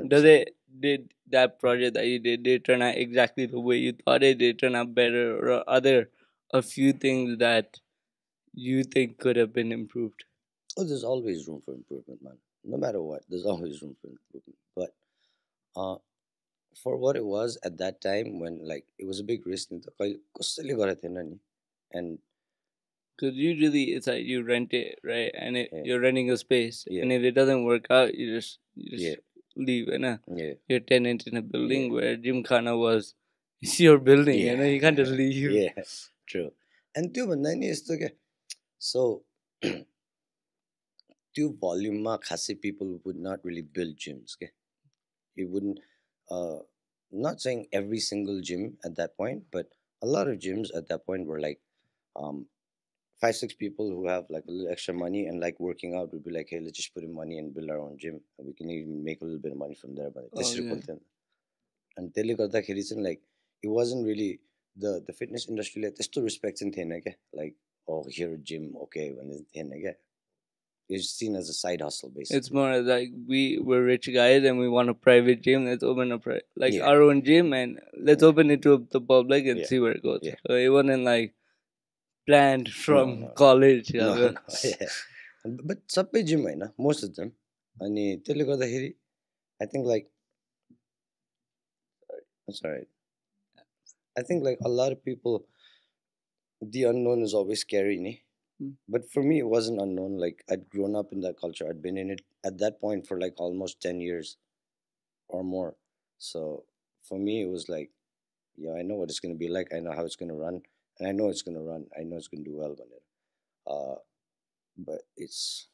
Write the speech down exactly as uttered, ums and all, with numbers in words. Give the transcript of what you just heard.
one hundred percent. Do they did that project that you did, did it turn out exactly the way you thought it? Did it turn out better, or are there a few things that you think could have been improved? Oh, there's always room for improvement, man. No matter what, there's always room for improvement. But uh, for what it was at that time, when like it was a big risk, and because usually it's like you rent it, right? And it, yeah. you're renting a space, yeah. and if it doesn't work out, you just you just yeah. leave, you know. Yeah. You're tenant in a building yeah. where Gymkhana was. It's your building, yeah. you know. You can't just leave. Yeah, true. And two, but nine years to get so. Two volume ma khasi people would not really build gyms. Okay, it wouldn't. Uh, not saying every single gym at that point, but a lot of gyms at that point were like, um, five six people who have like a little extra money and like working out would be like, hey, let's just put in money and build our own gym, and we can even make a little bit of money from there. But this is content. And tele karta khelisan like it wasn't really the the fitness industry like this to respect in thena okay? Like oh here a gym okay when it's thena okay? It's seen as a side hustle, basically. It's more like we were rich guys and we want a private gym. Let's open a pri like yeah. our own gym and let's yeah. open it to the public and yeah. see where it goes. Yeah. So it wasn't like planned from no, no. college. No, no. yeah. But sabbe gym hai na, most of them. And I think like that's alright. I think like a lot of people, the unknown is always scary, ne? But for me, it wasn't unknown. Like, I'd grown up in that culture. I'd been in it at that point for like almost ten years or more. So for me, it was like, yeah, I know what it's going to be like. I know how it's going to run. And I know it's going to run. I know it's going to do well on it. Uh, but it's...